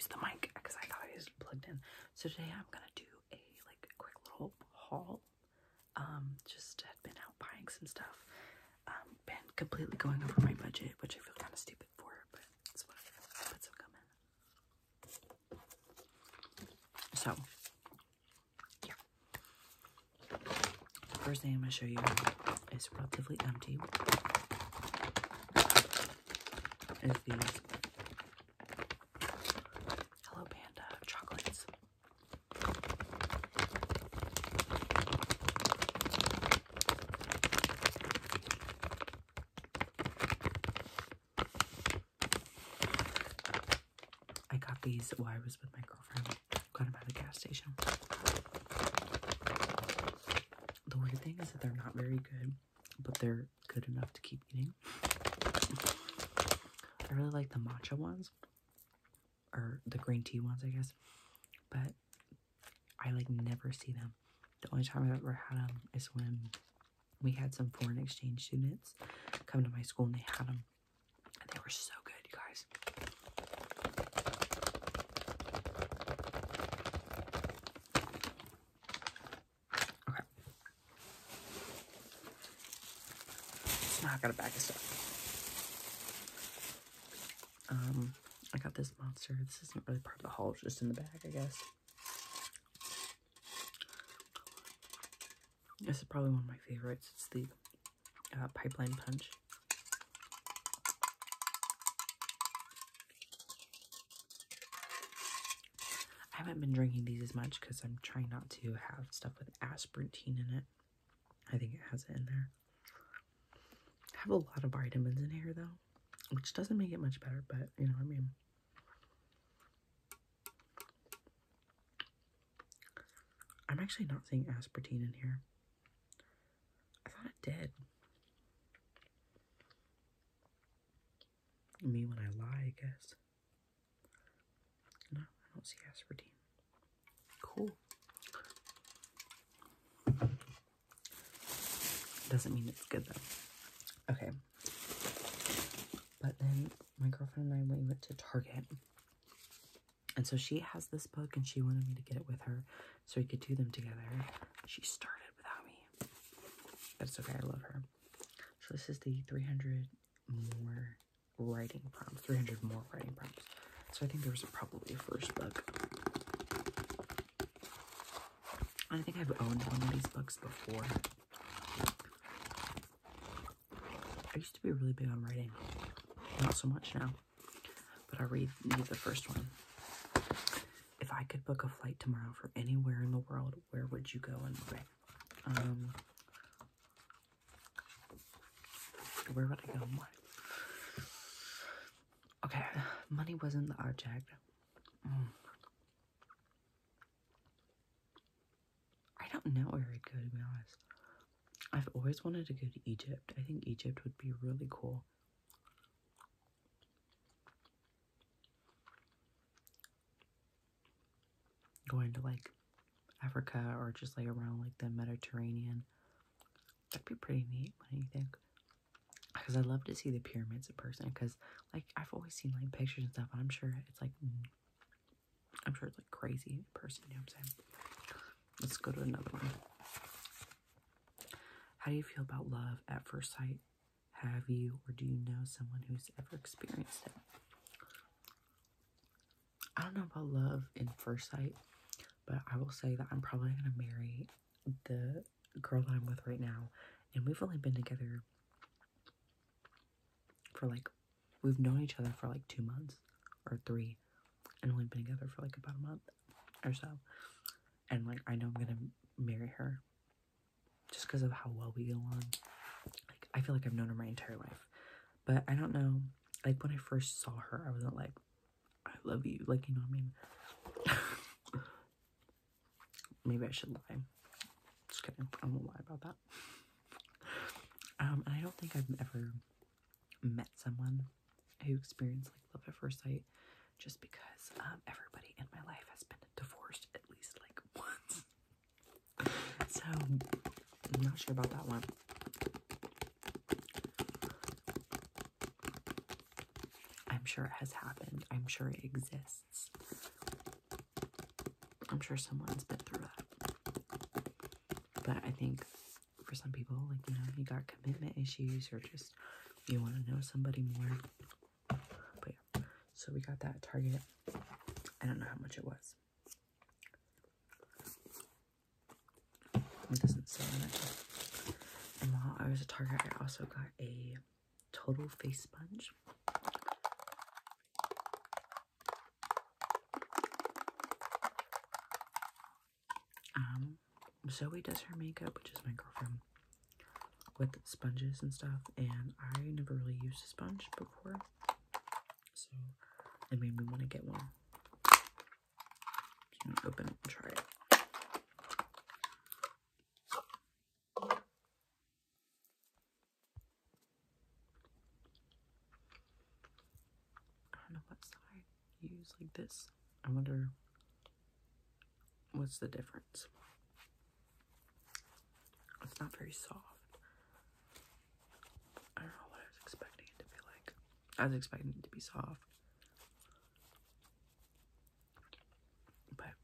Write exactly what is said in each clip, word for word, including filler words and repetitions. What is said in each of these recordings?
use the mic because I thought I was plugged in. So today I'm gonna do a like quick little haul. Um, just had been out buying some stuff. Um, been completely going over my budget, which I feel kind of stupid for, but it's whatever. But so coming. So yeah. The first thing I'm gonna show you is relatively empty. Is these Hello Panda chocolates. I got these while I was with my girlfriend. Got them at the gas station. The weird thing is that they're not very good, but they're good enough to keep eating. I really like the matcha ones, or the green tea ones, I guess, but I, like, never see them. The only time I've ever had them is when we had some foreign exchange students come to my school, and they had them, and they were so good, you guys. Okay. So now I got a bag of stuff. Um, I got this monster. This isn't really part of the haul, it's just in the bag, I guess. This is probably one of my favorites. It's the uh, Pipeline Punch. I haven't been drinking these as much because I'm trying not to have stuff with aspartame in it. I think it has it in there. I have a lot of vitamins in here, though. Which doesn't make it much better, but, you know what I mean. I'm actually not seeing aspartame in here. I thought it did. Me when I lie, I guess. No, I don't see aspartame. Cool. Doesn't mean it's good, though. Okay. But then my girlfriend and I went, went to Target. And so she has this book and she wanted me to get it with her so we could do them together. She started without me. But it's okay, I love her. So this is the three hundred more writing prompts. three hundred more writing prompts. So I think there was probably a first book. And I think I've owned one of these books before. I used to be really big on writing. Not so much now, but I read the first one. If I could book a flight tomorrow for anywhere in the world, where would you go and why? Um, where would I go and why? Okay, money wasn't the object. Mm. I don't know where I'd go, to be honest. I've always wanted to go to Egypt. I think Egypt would be really cool. Going to like Africa or just like around like the Mediterranean. That'd be pretty neat, wouldn't you think? Because I'd love to see the pyramids in person, because like I've always seen like pictures and stuff, and I'm sure it's like I'm sure it's like crazy in person, you know what I'm saying? Let's go to another one. How do you feel about love at first sight? Have you or do you know someone who's ever experienced it? I don't know about love in first sight. But I will say that I'm probably going to marry the girl that I'm with right now. And we've only been together for like, we've known each other for like two months or three. And only been together for like about a month or so. And like, I know I'm going to marry her just because of how well we get along. Like, I feel like I've known her my entire life. But I don't know, like when I first saw her, I wasn't like, I love you. Like, you know what I mean? Maybe I should lie. Just kidding. I won't lie about that. Um, I don't think I've ever met someone who experienced like love at first sight, just because um, everybody in my life has been divorced at least like once. So I'm not sure about that one. I I'm sure it has happened. I'm sure it exists. I'm sure someone's been through that. But I think for some people, like, you know, you got commitment issues or just you want to know somebody more. But yeah, so we got that at Target. I don't know how much it was. It doesn't say on it. And while I was at Target, I also got a total face sponge. Um, Zoe does her makeup, which is my girlfriend, with sponges and stuff, and I never really used a sponge before, so it made me want to get one. I'm gonna open it and try it. Like this. I wonder what's the difference. It's not very soft. I don't know what I was expecting it to be like. I was expecting it to be soft. But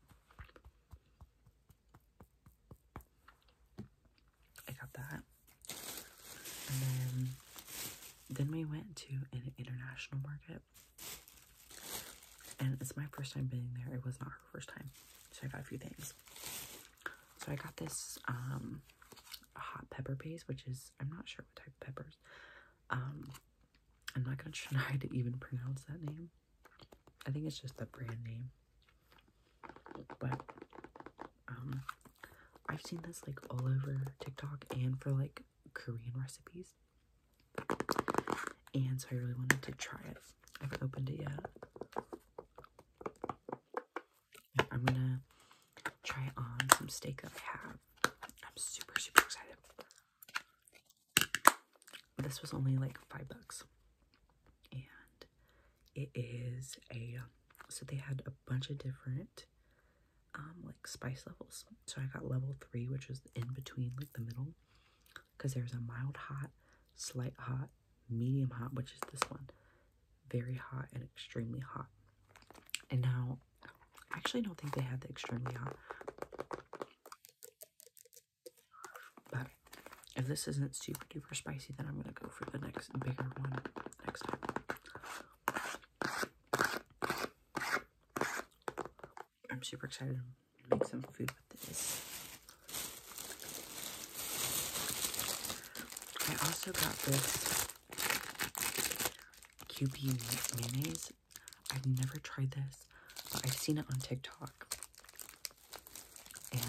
I got that. And then then we went to an international market. And it's my first time being there. It was not her first time. So I got a few things. So I got this um, hot pepper paste, which is, I'm not sure what type of peppers. Um, I'm not going to try to even pronounce that name. I think it's just the brand name. But um, I've seen this like all over TikTok and for like Korean recipes. And so I really wanted to try it. I haven't opened it yet. I'm gonna try on some steak that I have. I'm super, super excited. This was only like five bucks. And it is a, so they had a bunch of different um, like spice levels. So I got level three, which was in between like the middle. Cause there's a mild hot, slight hot, medium hot, which is this one. Very hot and extremely hot. And now, I actually don't think they had the extremely hot. But if this isn't super duper spicy, then I'm gonna go for the next bigger one next time. I'm super excited to make some food with this. I also got this Kewpie mayonnaise. I've never tried this. But I've seen it on TikTok, and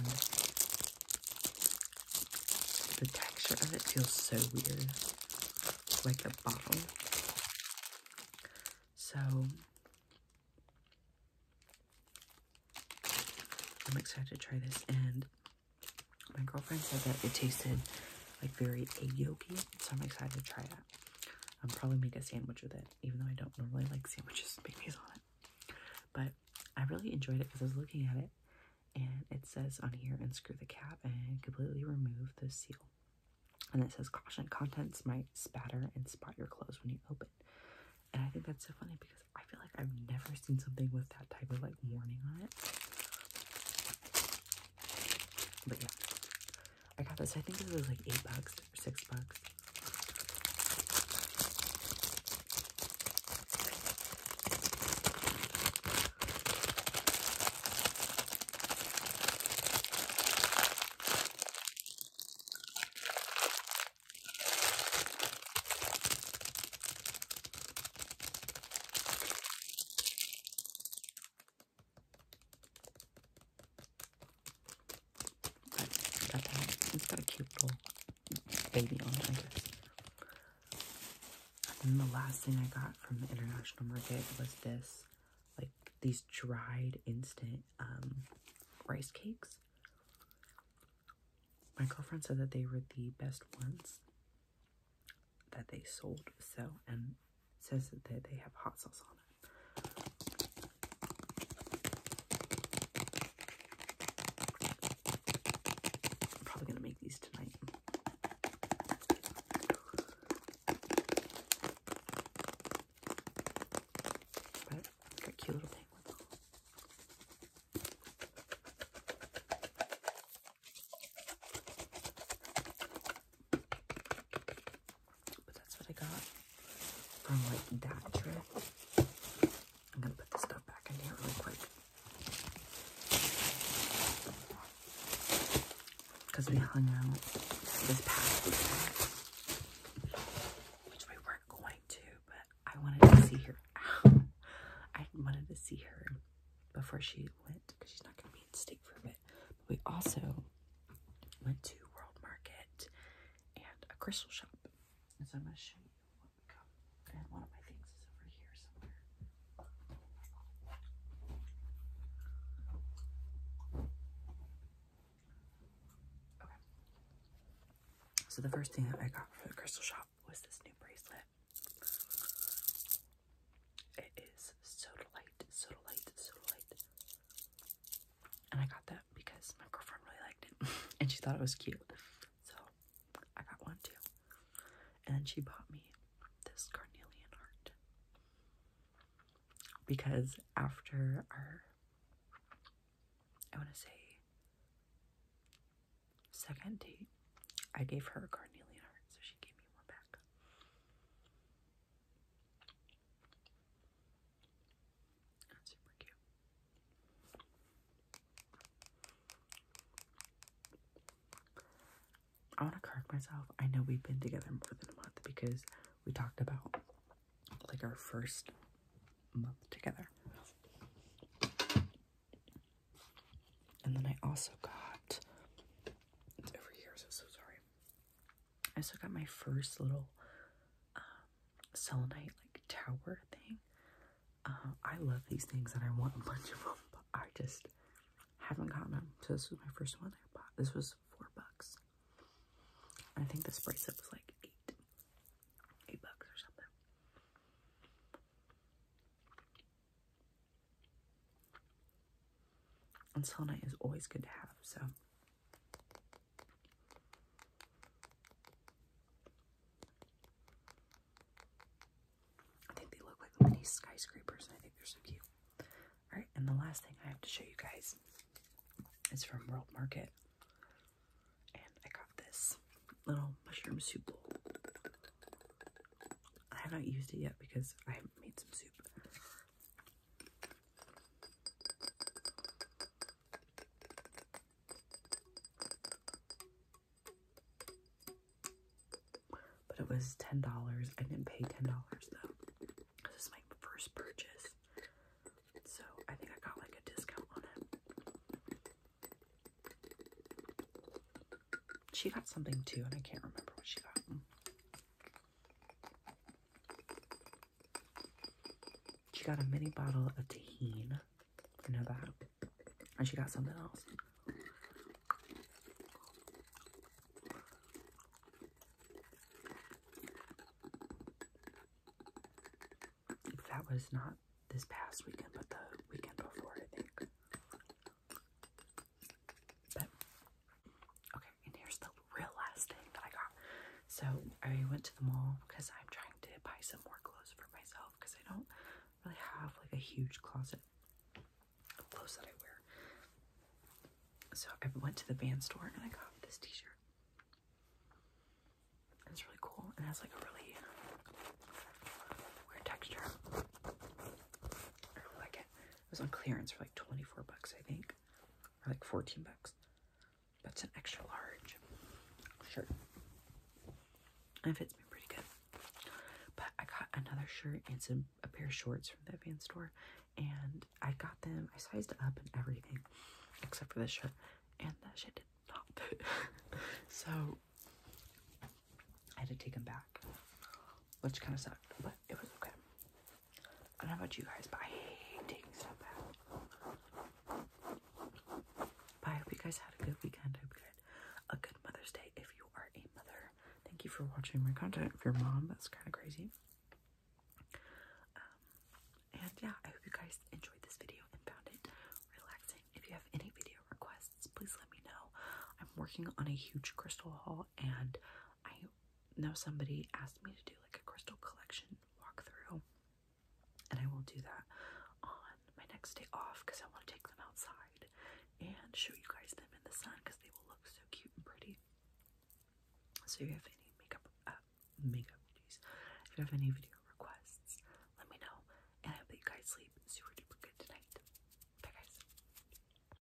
the texture of it feels so weird, like a bottle. So I'm excited to try this, and my girlfriend said that it tasted like very egg yolky, so I'm excited to try that. I'll probably make a sandwich with it, even though I don't normally like sandwiches babies on it. But I really enjoyed it because I was looking at it and it says on here, unscrew the cap and completely remove the seal. And it says, caution, contents might spatter and spot your clothes when you open. And I think that's so funny because I feel like I've never seen something with that type of like warning on it. But yeah, I got this. I think it was like eight bucks or six bucks. It's got a cute little baby on it, I guess. And then the last thing I got from the international market was this, like, these dried instant um, rice cakes. My girlfriend said that they were the best ones that they sold, so, and it says that they have hot sauce on it. Tonight. from like that trip. I'm gonna put this stuff back in here really quick. Because we hung out this past weekend, which we weren't going to, but I wanted to see her. Ow. I wanted to see her before she went, because she's not gonna be in state for a bit. But we also went to World Market and a crystal shop. And so I'm gonna show you. And one of my things is over here somewhere. Okay. So the first thing that I got for the crystal shop was this new bracelet. It is sodalite, sodalite, sodalite. And I got that because my girlfriend really liked it. And she thought it was cute. So I got one too. And then she bought me this carnelian. Because after our, I want to say, second date, I gave her a carnelian heart, so she gave me one back. That's super cute. I want to correct myself. I know we've been together more than a month because we talked about, like, our first month together. And then I also got, it's over here, so so sorry. I also got my first little um, selenite like tower thing. Uh, I love these things and I want a bunch of them, but I just haven't gotten them. So this was my first one that I bought. This was four bucks. And I think this bracelet was like eight. And selenite is always good to have, so. I think they look like mini skyscrapers, and I think they're so cute. Alright, and the last thing I have to show you guys is from World Market. And I got this little mushroom soup bowl. I have not used it yet because I haven't made some soup. It was ten dollars. I didn't pay ten dollars though. This is my first purchase. So I think I got like a discount on it. She got something too, and I can't remember what she got. She got a mini bottle of tahini. I know that. And she got something else. Was not this past weekend, but the weekend before, I think. But, okay, and here's the real last thing that I got. So, I went to the mall because I'm trying to buy some more clothes for myself because I don't really have, like, a huge closet of clothes that I wear. So, I went to the Van store and I got this t-shirt. It's really cool, and it has, like, a really weird texture. It was on clearance for like twenty-four bucks, I think, or like fourteen bucks. That's an extra large shirt. And it fits me pretty good. But I got another shirt and some a pair of shorts from the Van store, and I got them. I sized up and everything, except for this shirt, and that shit did not fit. So I had to take them back, which kind of sucked, but it was okay. I don't know about you guys, but I hate taking stuff out. But I hope you guys had a good weekend. I hope you had a good Mother's Day if you are a mother. Thank you for watching my content. If you're a mom, that's kind of crazy. Um, and yeah, I hope you guys enjoyed this video and found it relaxing. If you have any video requests, please let me know. I'm working on a huge crystal haul, and I know somebody asked me to do like a crystal collection walkthrough, and I will do that next day off because I want to take them outside and show you guys them in the sun because they will look so cute and pretty. So if you have any makeup, uh, makeup, geez, if you have any video